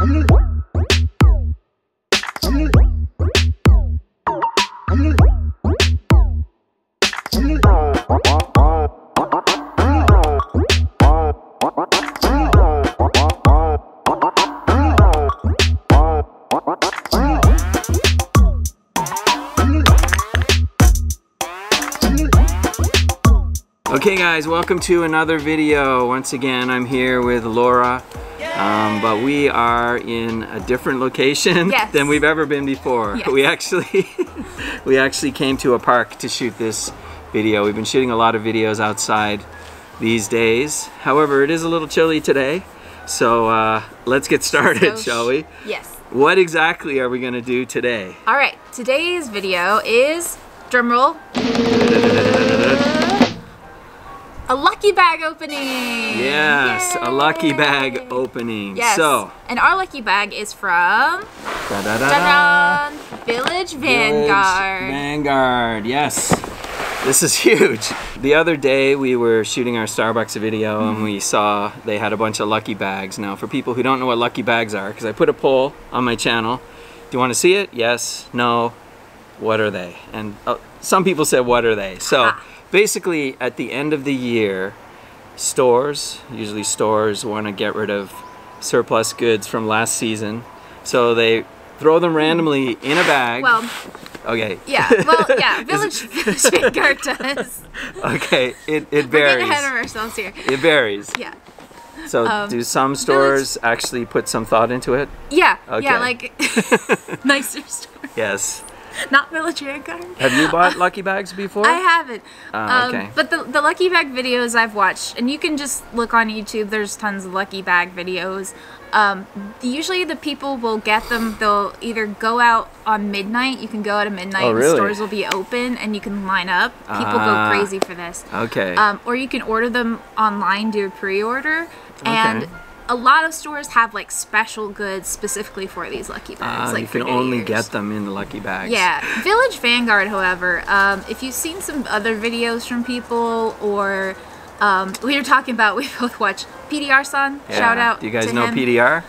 Okay guys, welcome to another video. Once again, I'm here with Laura, but we are in a different location than we've ever been before. Yes. We actually came to a park to shoot this video. We've been shooting a lot of videos outside these days. However, it is a little chilly today, so let's get started, shall we? Yes. What exactly are we gonna do today? All right, today's video is, drumroll. A lucky bag opening! Yes, yay. A lucky bag opening. Yes. So, and our lucky bag is from Village Vanguard. Village Vanguard, yes. This is huge. The other day we were shooting our Starbucks video and we saw they had a bunch of lucky bags. Now for people who don't know what lucky bags are, because I put a poll on my channel. Do you want to see it? Yes, no, what are they? And some people said, what are they? So. Basically, at the end of the year, usually stores want to get rid of surplus goods from last season, so they throw them randomly in a bag. Well, okay. Yeah. Well, yeah. Village Vanguard does. Okay. It varies. We're getting ahead of ourselves here. It varies. Yeah. So do some stores actually put some thought into it? Yeah. Okay. Yeah, like nicer stores. Yes. Not Village Vanguard. Have you bought lucky bags before? I haven't. Okay. But the lucky bag videos I've watched, and you can just look on YouTube, there's tons of lucky bag videos. Usually the people will get them, they'll either go out on midnight, you can go out at midnight, oh, really? The stores will be open and you can line up. People go crazy for this. Okay. Or you can order them online, do a pre-order, and a lot of stores have like special goods specifically for these lucky bags. Like you can only get them in the lucky bags. Yeah. Village Vanguard, however, if you've seen some other videos from people, or we were talking about, we both watch PDR Son. Yeah. Shout out. Do you guys know PDR?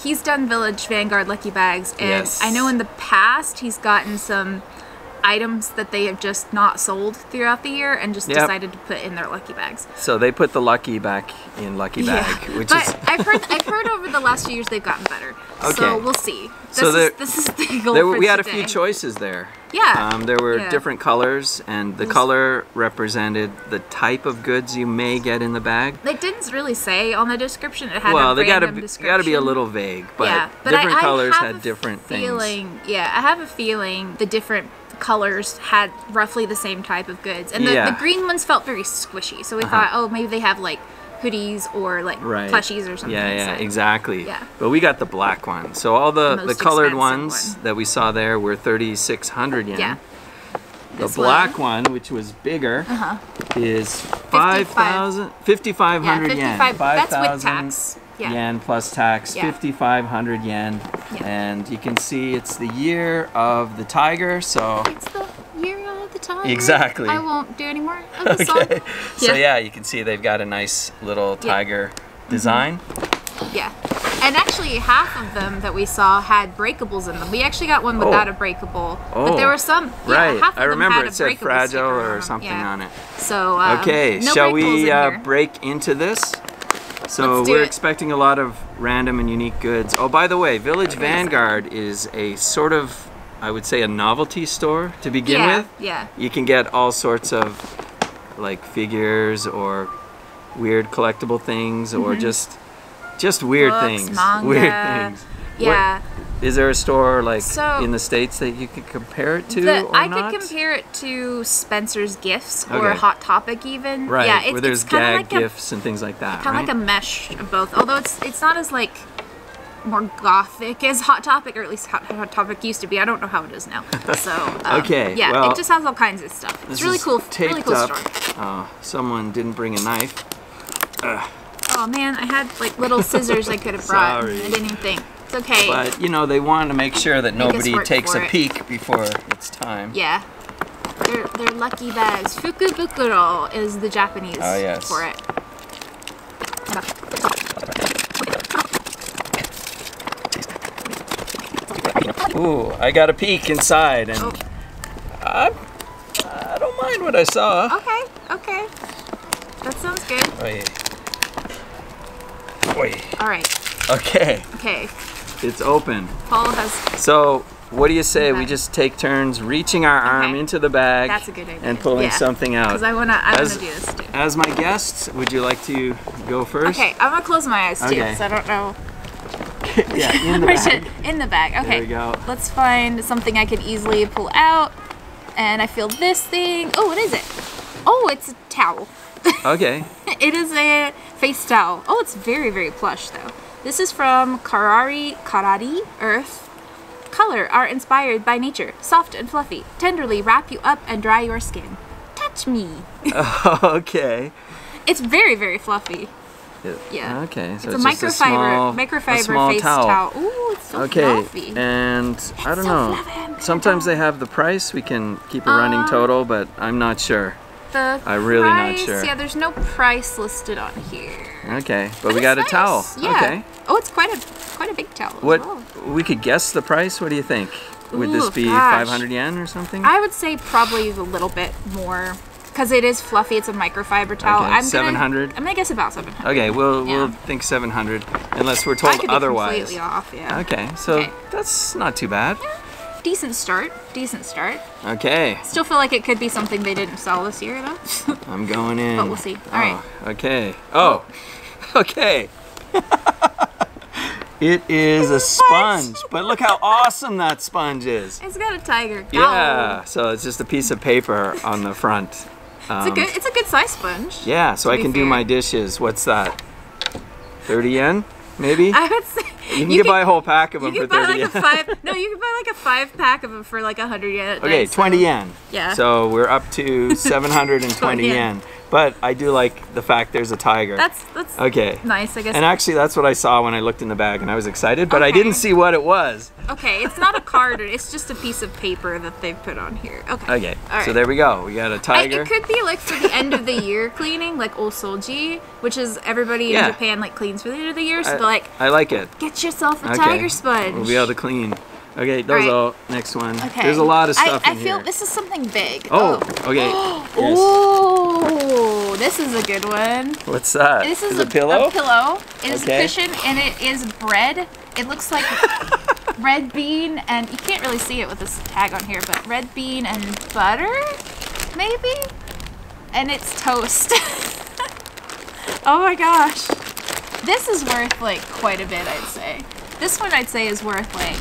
He's done Village Vanguard lucky bags, and yes. I know in the past he's gotten some items that they have just not sold throughout the year and just decided to put in their lucky bags. So they put the lucky back in lucky bag, which but is... I've heard over the last few years they've gotten better. Okay. So we'll see. This is the goal for today. We had a few choices there. Yeah. There were different colors, and the color represented the type of goods you may get in the bag. They didn't really say on the description. It had a random description. Well, they gotta be a little vague, but, different colors had different things. Yeah, I have a feeling the different colors had roughly the same type of goods, and the green ones felt very squishy, so we thought, oh, maybe they have like hoodies or like plushies or something. Yeah, exactly. Yeah. But we got the black one, so all the colored ones that we saw there were 3,600 yen. Yeah. The black one, which was bigger, is 5,500 yen. 5,000. That's with tax. Yeah. Yen plus tax, 5,500 yen, and you can see it's the year of the tiger. So it's the year of the tiger. Exactly. I won't do any more of the song. So yeah, you can see they've got a nice little tiger design. Yeah, and actually half of them that we saw had breakables in them. We actually got one without a breakable, but there were some. Yeah, half of them had it said fragile or something on it. So okay, no shall we break into this? So we're expecting a lot of random and unique goods. Oh, by the way, Village Vanguard is a sort of, I would say, a novelty store to begin with. Yeah. You can get all sorts of like figures or weird collectible things, or just weird things. Manga. Weird things. Yeah. Is there a store like in the States that you could compare it to? I could compare it to Spencer's Gifts or Hot Topic even. Right. Yeah, where there's gag gifts and things like that. Kind of like a mesh of both. Although it's not as like more gothic as Hot Topic, or at least Hot Topic used to be. I don't know how it is now. So okay. Yeah, well, it just has all kinds of stuff. It's really cool. Really cool store. Someone didn't bring a knife. Ugh. Oh man, I had like little scissors I could have brought. Sorry. I didn't think. It's okay. But you know, they want to make sure that nobody takes a peek before it's time. Yeah. They're lucky bags. Fukubukuro is the Japanese for it. Ooh, I got a peek inside, and I don't mind what I saw. Okay, okay. That sounds good. Wait. All right. Okay. Okay. It's open. Paul has... So, what do you say we just take turns reaching our arm into the bag and pulling something out? Because I want to do this too. As my guest, would you like to go first? Okay, I'm going to close my eyes too, because I don't know. Yeah, in the bag. In the bag, okay. There we go. Let's find something I can easily pull out. And I feel this thing. Oh, what is it? Oh, it's a towel. Okay. It is a face towel. Oh, it's very, very plush though. This is from Karari Earth. Color are inspired by nature, soft and fluffy, tenderly wrap you up and dry your skin. Touch me. Okay. It's very, very fluffy. Yeah. Okay. So it's a microfiber face towel. Ooh, it's so fluffy. And I don't know. Sometimes they have the price. We can keep a running total, but I'm not sure. I'm really not sure. Yeah, there's no price listed on here. Okay, but we got a towel. Yeah. Okay. Oh, it's quite a big towel. We could guess the price. What do you think? Would this be 500 yen or something? I would say probably a little bit more. Because it is fluffy, it's a microfiber towel. Okay, 700. I'm gonna guess about 700. Okay, we'll think 700, unless we're told otherwise. I could be completely off, yeah. Okay, so that's not too bad. Yeah. Decent start. Okay. Still feel like it could be something they didn't sell this year, though. I'm going in. But we'll see. All right. Okay. Oh. Okay. It is a sponge, but look how awesome that sponge is. It's got a tiger. Yeah, so it's just a piece of paper on the front. It's a good size sponge. Yeah, so I can do my dishes. What's that? 30 yen, maybe? I would say. You can buy a whole pack of them for 30 yen. You can buy like a 5-pack of them for like 100 yen. Okay, 20 yen. Yeah. So we're up to 720 yen. But I do like the fact there's a tiger. That's okay. Nice, I guess. And actually, that's what I saw when I looked in the bag, and I was excited, but I didn't see what it was. Okay, it's not a card. It's just a piece of paper that they've put on here. Okay. Okay. All right. So there we go. We got a tiger. It could be like for the end of the year cleaning, like osoji, which is everybody in Japan like cleans for the end of the year. So they're like, I like it. Get yourself a tiger sponge. We'll be able to clean. Okay, dozo. Right. Next one. Okay. There's a lot of stuff in here. I feel this is something big. Oh. Okay. Oh, this is a good one. What's that? This is a pillow. A pillow. It is a cushion, and it is bread. It looks like red bean, and you can't really see it with this tag on here, but red bean and butter, maybe? And it's toast. Oh my gosh. This is worth like quite a bit, I'd say. This one I'd say is worth like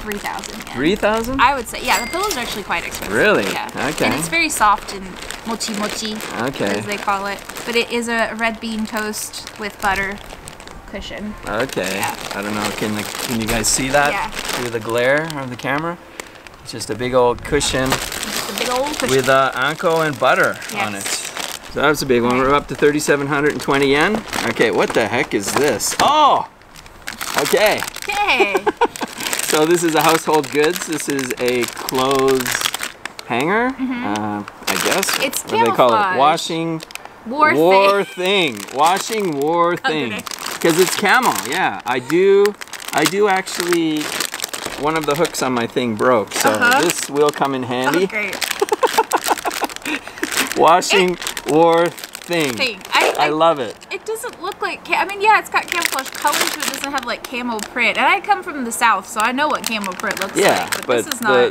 3,000 yen. 3,000? I would say, yeah, the pillows are actually quite expensive. Really? Yeah. Okay. And it's very soft and mochi-mochi, as they call it. But it is a red bean toast with butter cushion. Okay. Yeah. I don't know, can you guys see that through the glare of the camera? It's just a big old cushion. Just a big old cushion. With anko and butter on it. So that's a big one. We're up to 3,720 yen. Okay, what the heck is this? Oh! Okay. Okay. So this is a household goods. This is a clothes hanger, I guess. It's camouflage. What do they call it? Washing war thing. Washing war thing. Because it's camel. Yeah, I do actually. One of the hooks on my thing broke, so this will come in handy. Oh, great. Washing war thing. I love it. It doesn't look like, it's got camouflage colors, but it doesn't have like camo print. And I come from the South, so I know what camo print looks like. Yeah, but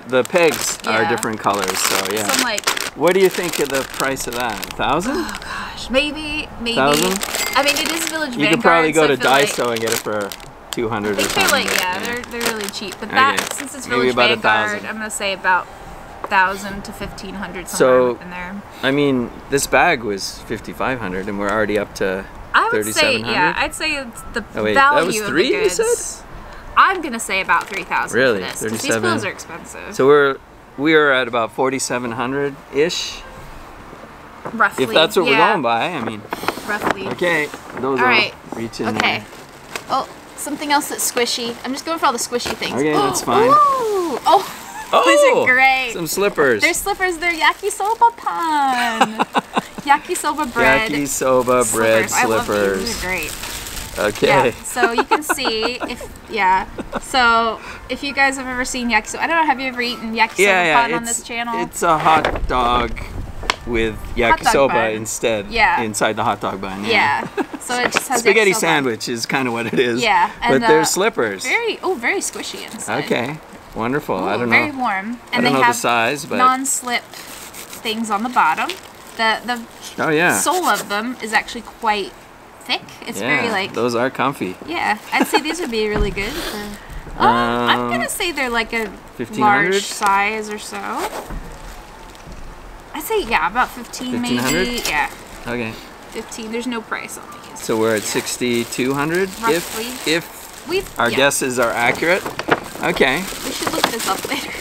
the pegs are different colors, so yeah. So I'm like, what do you think of the price of that? 1,000? Oh gosh, maybe. 1,000? I mean, it is Village Vanguard. You could probably go to Daiso and get it for 200 or something. Like, they're really cheap. But that, since it's Village Vanguard, I'm gonna say about 1,000 to 1,500, somewhere in there. I mean, this bag was 5,500, and we're already up to 3,700. Yeah, I'd say it's the value that was of the goods. You said? I'm gonna say about 3,000. Really, for this, 37. These clothes are expensive. So we are at about 4,700 ish. Roughly. If that's what we're going by, I mean. Roughly. Okay, those are reaching. Okay. There. Oh, something else that's squishy. I'm just going for all the squishy things. Okay, that's fine. Ooh. Oh. Oh, these are great. Some slippers. They're slippers. They're yakisoba pan. Yakisoba bread. Yakisoba bread slippers. I love these. These are great. Okay. Yeah, so you can see if, yeah. So if you guys have ever seen yakisoba, I don't know, have you ever eaten yakisoba bun on this channel? It's a hot dog with yakisoba instead. Yeah. Inside the hot dog bun. Yeah. So it just has spaghetti sandwich is kind of what it is. Yeah. And but they're slippers. Very squishy inside. Okay. Wonderful. Ooh, I don't know. Very warm. And they have the size, but non-slip things on the bottom. The sole of them is actually quite thick. It's very like... Those are comfy. Yeah. I'd say these would be really good. For, I'm going to say they're like a large size or so. I'd say, yeah, about 15 maybe. Yeah. Okay. 15. There's no price on these. So we're at 6,200 if our guesses are accurate. Okay. We should look this up later.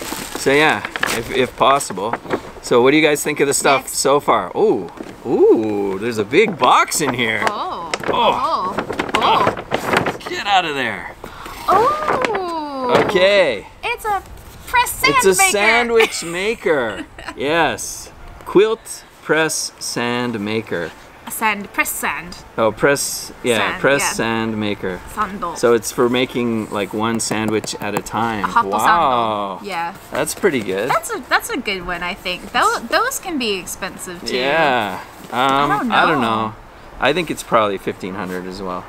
So yeah, if possible. So what do you guys think of the stuff so far? Oh, ooh, there's a big box in here. Oh. Oh. Oh. Oh. Get out of there. Oh. Okay. It's a press sandwich maker. It's a sandwich maker. Yes. Quilt press sand maker. Press sand maker. Sando. So it's for making like one sandwich at a time. Wow. Sando. Yeah. That's pretty good. That's a good one, I think. Those can be expensive too. Yeah. I don't know. I think it's probably 1,500 as well.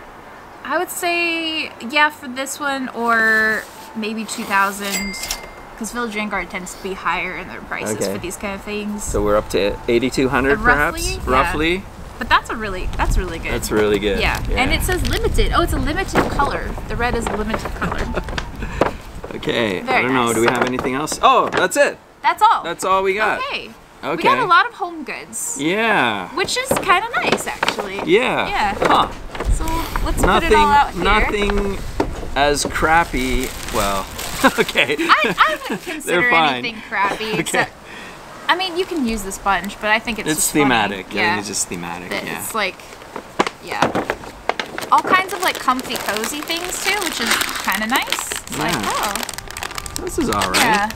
I would say for this one, or maybe 2,000, because Village Vanguard tends to be higher in their prices for these kind of things. So we're up to 8,200 perhaps. Yeah. Roughly. But that's really good. That's really good. Yeah. And it says limited. Oh, it's a limited color. The red is a limited color. Okay. I don't know. Do we have anything else? Oh, that's it. That's all. That's all we got. Okay. Okay. We got a lot of home goods. Yeah. Which is kind of nice, actually. Yeah. Yeah. Huh. So let's put it all out here. Nothing as crappy. Well, okay. I wouldn't consider anything crappy except. I mean, you can use the sponge, but I think it's just thematic. Funny. Yeah, it's just thematic. Yeah. It's like, all kinds of like comfy, cozy things too, which is kind of nice. It's like, oh, this is all right. Yeah.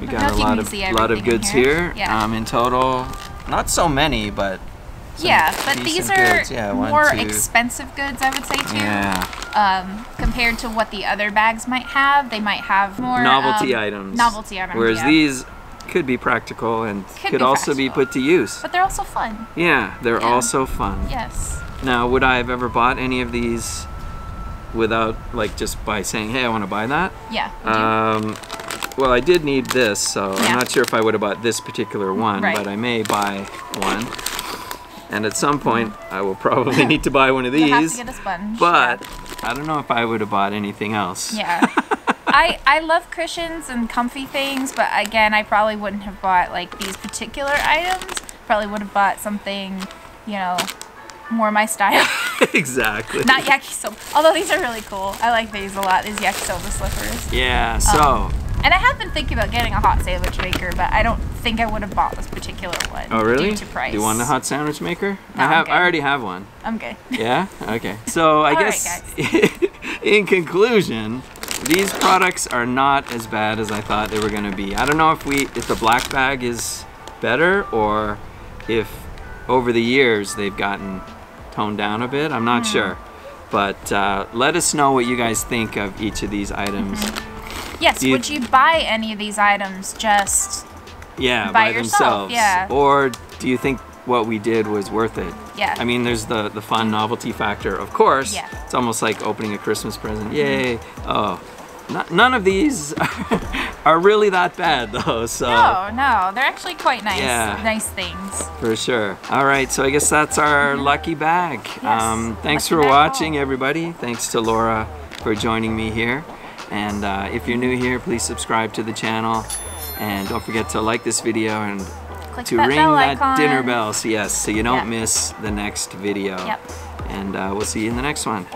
We got a lot of goods here. Yeah. In total, not so many, but but these are more expensive goods, I would say too. Yeah. Compared to what the other bags might have, they might have more novelty items. Novelty items. Whereas these. Could be practical and could also be put to use. But they're also fun. Yeah, they're also fun. Yes. Now, would I have ever bought any of these without, like, just by saying, hey, I want to buy that? Yeah. Well, I did need this, so I'm not sure if I would have bought this particular one, but I may buy one. And at some point, I will probably need to buy one of these. You'll have to get a sponge. But I don't know if I would have bought anything else. Yeah. I love cushions and comfy things, but again, I probably wouldn't have bought like these particular items. Probably would have bought something, you know, more my style. Exactly. Not yakisoba. Although these are really cool. I like these a lot, these yakisoba slippers. Yeah, so. And I have been thinking about getting a hot sandwich maker, but I don't think I would have bought this particular one. Oh, really? Due to price. Do you want a hot sandwich maker? No, I already have one. I'm good. Yeah? Okay. So I guess, in conclusion, these products are not as bad as I thought they were going to be. I don't know if the black bag is better or if over the years they've gotten toned down a bit. I'm not sure. But let us know what you guys think of each of these items. Yes, would you buy any of these items just by yourself? Themselves? Yeah. Or do you think what we did was worth it? Yeah. I mean, there's the fun novelty factor, of course. Yeah. It's almost like opening a Christmas present. Yay. Oh. None of these are really that bad though, so. No, they're actually quite nice, nice things. For sure. All right, so I guess that's our lucky bag. Yes. Thanks for watching, everybody. Thanks to Laura for joining me here. And if you're new here, please subscribe to the channel. And don't forget to like this video and click to ring that dinner bell, so you don't miss the next video. Yep. And we'll see you in the next one.